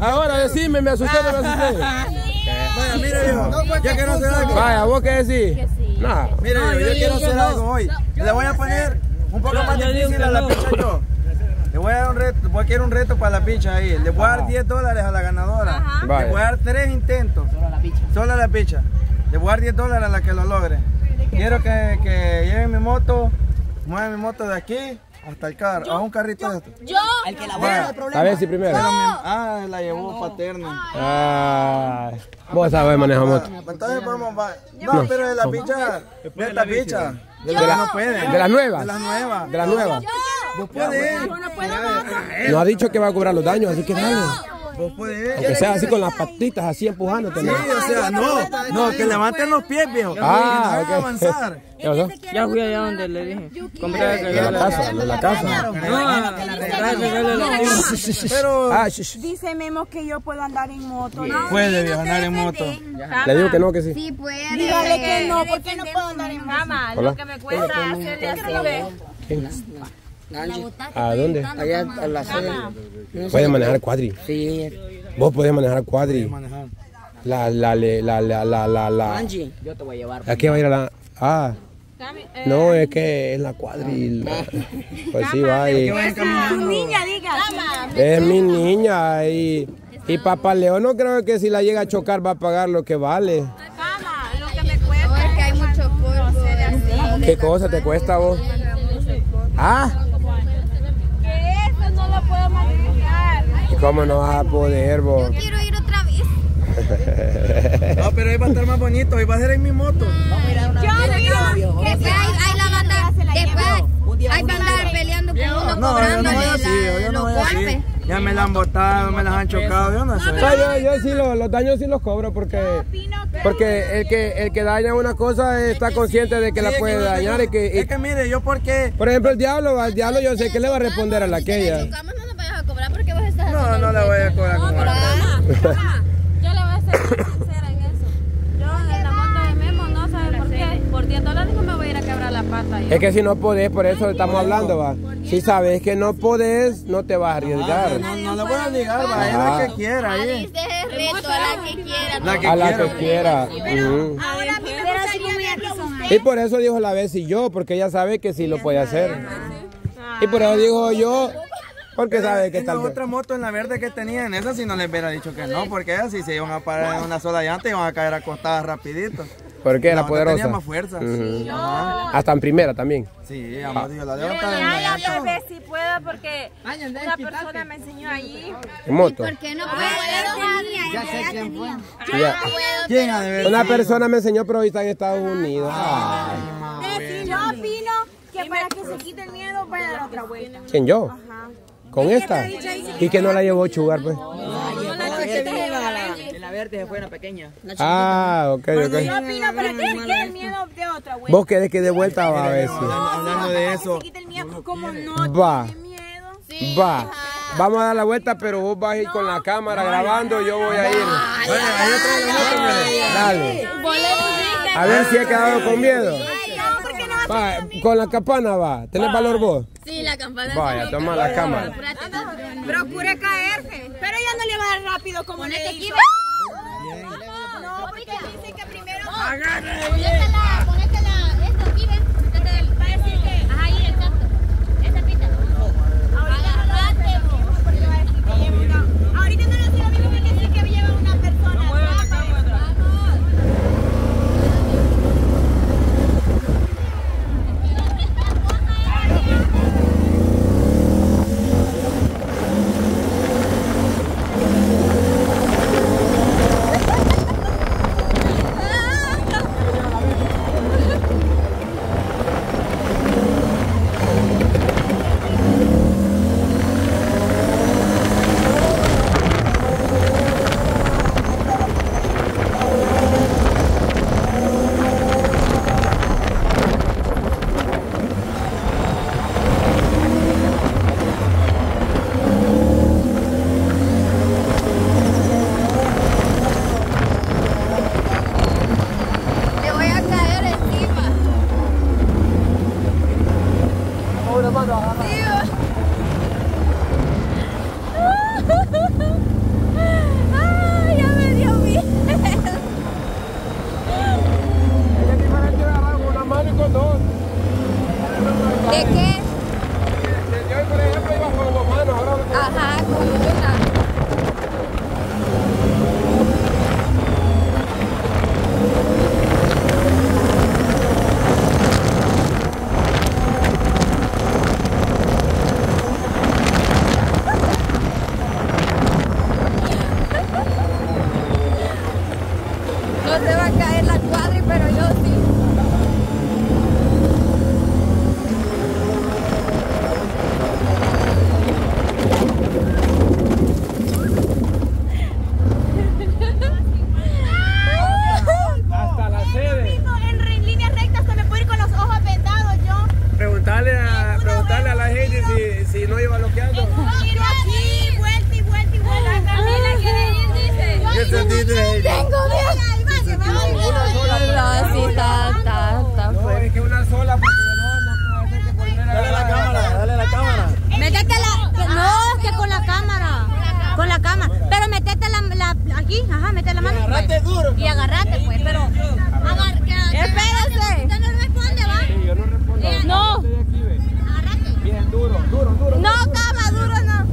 Ahora decime, me asusté. Bueno, mire yo, yo quiero hacer algo. Vaya, ¿vos qué decís? Que sí. Nah. Mire yo quiero hacer algo hoy. Le voy a poner un poco más difícil a la pincha yo. Le voy a dar un reto, voy a querer un reto para la pincha ahí. Le voy a dar $10 a la ganadora. Ajá. Le voy a dar 3 intentos. Solo a la pincha. Solo a la pincha. Le voy a dar $10 a la que lo logre. Quiero que lleven mi moto, muevan mi moto de aquí hasta el carro, a un carrito de esto. Yo, el que la vaya, a ver si primero. Ah, la llevó paterno. Ah, vos sabés manejar moto. Entonces vamos, no, pero de la pincha, de la pincha. De las nuevas. De las nuevas. De las nuevas. Vos podés. No ha dicho que va a cobrar los daños, así que dale. Vos podés. Aunque sea así con las patitas, así empujándote. Sí, o sea, no, que levanten los pies, viejo. Ah, que avanzar. Ya fui allá donde le dije. Compré la casa. Pero dice Memo que yo puedo andar en moto. Puede, viejo, andar en moto. Le digo que no, que sí. Sí, puede. Dígale que no, porque no puedo andar en moto. Mamá, lo que me cuesta hacerle así. ¿A dónde? Allá a la sala. ¿Puedes manejar cuadri? Sí. ¿Vos podés manejar cuadri? Angie, yo te voy a llevar. ¿A qué va a ir a la? Ah. No, es que es la cuadri. Pues sí, va. Tu niña, diga. Es mi niña. Y papá León, no creo que si la llega a chocar va a pagar lo que vale. Mamá, lo que me cuesta. Porque hay mucho polvo. ¿Qué cosa te cuesta vos? Ah. ¿Cómo no vas a poder, vos? Yo quiero ir otra vez. No, pero hoy va a estar más bonito. Hoy va a ser en mi moto. Vamos a ir a una Hay bandas peleando con uno, cobrándole los golpes. Ya me la han botado, me las han chocado. Yo no sé. Yo sí, los daños sí los cobro porque el que daña una cosa está consciente de que la puede dañar. Es que mire, yo porque... Por ejemplo, el diablo yo sé que le va a responder a la aquella. No la voy a cobrar. No, pero mamá, yo le voy a ser sincera en eso. Yo en la moto de Memo no sabe por qué. Por $10 no me voy a ir a quebrar la pata. Es que si no podés, por eso estamos hablando, va. Si sabes que no podés, no te vas a arriesgar. No la voy a arriesgar, va. Es la que quiera. A la que quiera. A la que quiera. Y por eso dijo la Bessy yo, porque ella sabe que sí lo puede hacer. Y por eso digo yo. Porque sabe que tal vez. Otra moto en la verde que tenían, esa si no les hubiera dicho que no, porque esas si se iban a parar en una sola llanta iban a caer acostadas rapidito. ¿Por qué? Era poderosa. Tenía más fuerza. Hasta en primera también. Sí, amor, yo la levanta. Si puedo, porque una persona me enseñó allí. ¿En moto? ¿Por qué no puedo? Ya sé quién fue. Una persona me enseñó, pero hoy está en Estados Unidos. Yo opino que para que se quite el miedo, vaya a dar otra vuelta. ¿Quién, yo? Ajá. ¿Con esta? ¿Y que no la llevó Chugar, pues? No, la chiquita la verde se fue, la pequeña. Ah, ok. Yo opino, pero ¿qué es miedo de otra, güey? Vos querés que de vuelta va a ver. Hablando de eso. Va. Va. Vamos a dar la vuelta, pero vos vas a ir con la cámara grabando, yo voy a ir. Bueno, ahí otra de la moto, dale. A ver si he quedado con miedo. Va, con la campana va. ¿Tenés valor vos? Sí, la campana. Vaya, toma la cámara. Procure caerse. Pero ella no le va a dar rápido como le hizo. No, porque dicen que primero... Agárrala. Ponétela, esta aquí, ven. Va a decir que... Ahí, exacto. Esta pita. Agárrate, porque va a decir que lleva una... Ahorita no lo sigo mismo porque dice que lleva una persona. la cama. Pero metete aquí, ajá, mete la mano. Y agarrate pues, duro. Y agarrate pues, pero... Espérate. Usted no responde, ¿va? Sí, yo no respondo. No. Agarrate. Bien, duro, duro, duro. No, cama, duro no.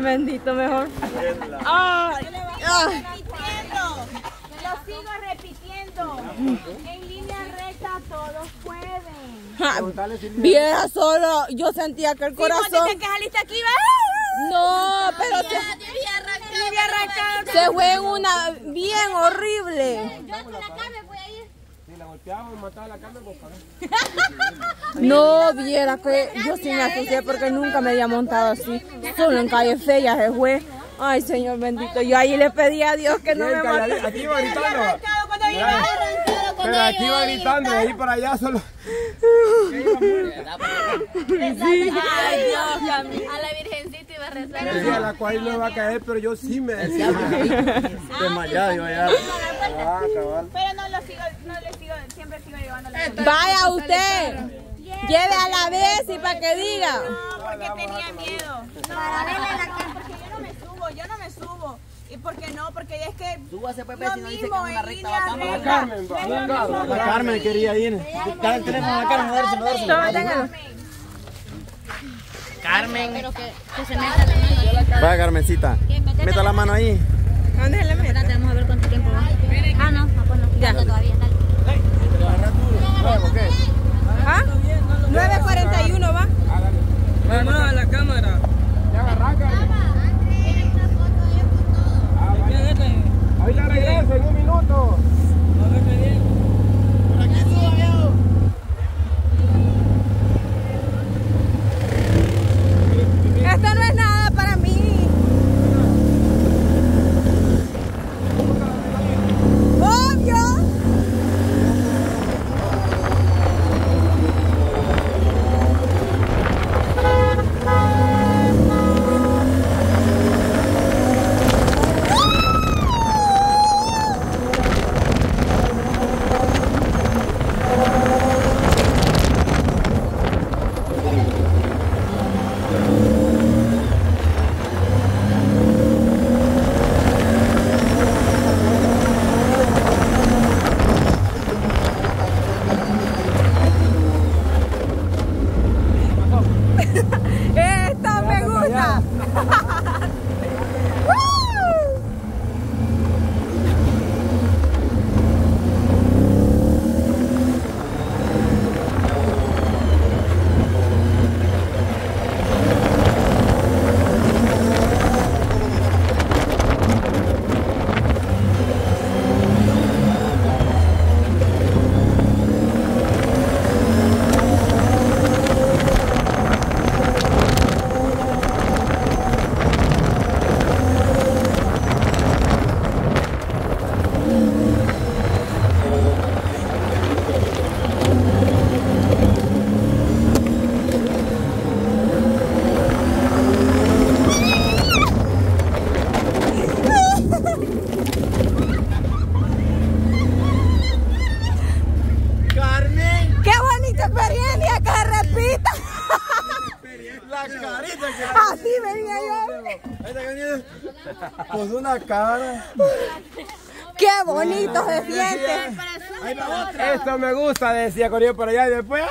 Bendito mejor. Ay, lo sigo repitiendo. En línea recta todos pueden. Viera solo, yo sentía que el corazón. ¿Qué saliste aquí? No, pero se fue una bien horrible. Yo con la carne voy a ir. Si la golpeamos, mataba la carne, pues para. No, viera que yo sí me asusté porque nunca me había montado así. Solo en calle fea se fue. Ay, señor bendito. Yo ahí le pedí a Dios que no me matara. Aquí iba gritando. Pero aquí iba gritando, de ahí para allá solo. Ay, Dios, a la Virgencita iba a rezar. A la cual no va a caer, pero yo sí me decía. Desmayado, iba allá. Pero no lo sigo, no le sigo, siempre sigo llevando la. Vaya usted. Lleve a la Bessy para que diga. No, porque tenía miedo. No, porque yo no me subo, yo no me subo. ¿Y por qué no? Porque es que súbase, Pepe, si no dice que no la recta va a la Carmen, la Carmen quería ir. Está el teléfono a Carmen, a Carmen. Que se meta la mano. Vaya, Carmencita. Meta la mano ahí. ¿Dónde se la meta? Vamos a ver cuánto tiempo va. Ah, no, pues no. Ya todavía está. ¿Por qué? ¿Ah? 9:41 va. Hágale. Mamá, a la cámara. Ya arranca. Ahí la regreso en un minuto. No le pedí. Por aquí suba, viejo. Esto no es nada para mí. carita que era. Así venía yo. Ahí venía. Pues una cara. Qué bonito se siente. Ahí va otra. Esto me gusta, decía corrió por allá y después.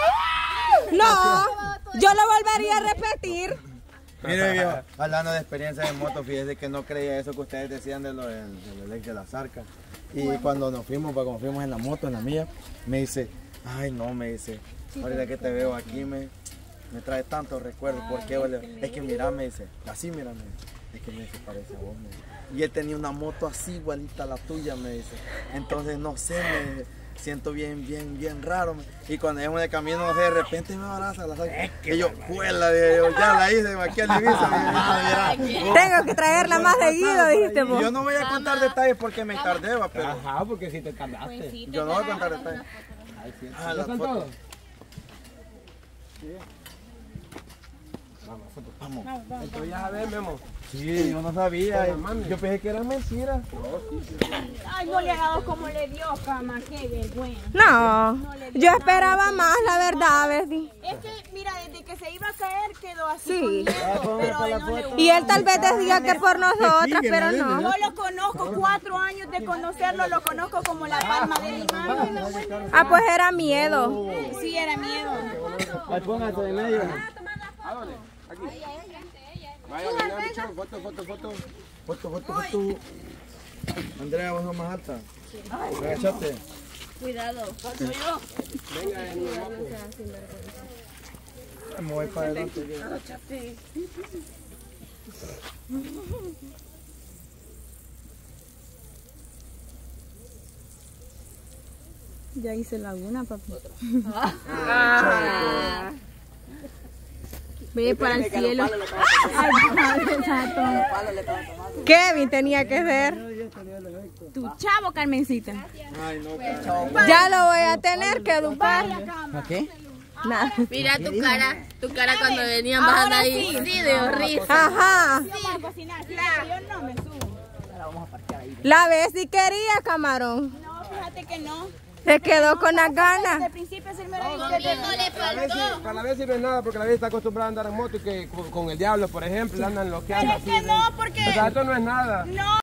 No, yo lo volvería a repetir. Mire, yo, hablando de experiencias en moto, fíjese que no creía eso que ustedes decían de lo de las arcas. Y cuando nos fuimos, en la moto, en la mía, me dice, ay no, me dice, ahorita que te veo aquí me trae tantos recuerdos, porque es que mira, me dice, así mira, me dice, es que me dice, parece a vos, me dice. Y él tenía una moto así igualita a la tuya, me dice, entonces no sé, me dice, siento bien raro. Y cuando íbamos de camino, de repente me abraza la saca. Y yo, cuela, ya la hice, aquí al divisa. Tengo que traerla más seguido, dijiste vos. Yo no voy a contar detalles porque me tardé, pero... Ajá, porque si te tardaste. Yo no voy a contar detalles. Ah, la foto. Vamos, entonces ya a ver, Memo. Sí, yo no sabía. Yo pensé que era mentira. Ay, no le ha dado como le dio, cama, qué vergüenza. No, yo esperaba más, la verdad, Bessy. Es que, mira, desde que se iba a caer quedó así. Sí. Y él tal vez decía que por nosotras, pero no. Yo lo conozco, 4 años de conocerlo, lo conozco como la palma de mi mano. Ah, pues era miedo. Sí, era miedo. Póngase de medio. ¿A dónde? Aquí. Vaya, vaya, foto. Andrea, vos sos más alta. Agachate. Cuidado, foto yo. Venga, me voy para adelante. Agachate. Ya hice laguna, papi. Ve para el cielo. Kevin tenía que ser. Tu chavo, Carmencita. Ay, no, chavo. Ya lo voy a tener que educar. ¿Qué? Nada. Mira tu cara cuando venían bajando ahí. Sí, de risa. Ajá. Yo no me subo. La Bessy quería, camarón. No, fíjate que no. Se quedó con las ganas. Desde el principio se me lo dijo. Para la Bessy no es nada, porque la Bessy está acostumbrada a andar en moto y que con el diablo, por ejemplo, andan los que andan. Pero es que no, porque... O sea, esto no es nada. No.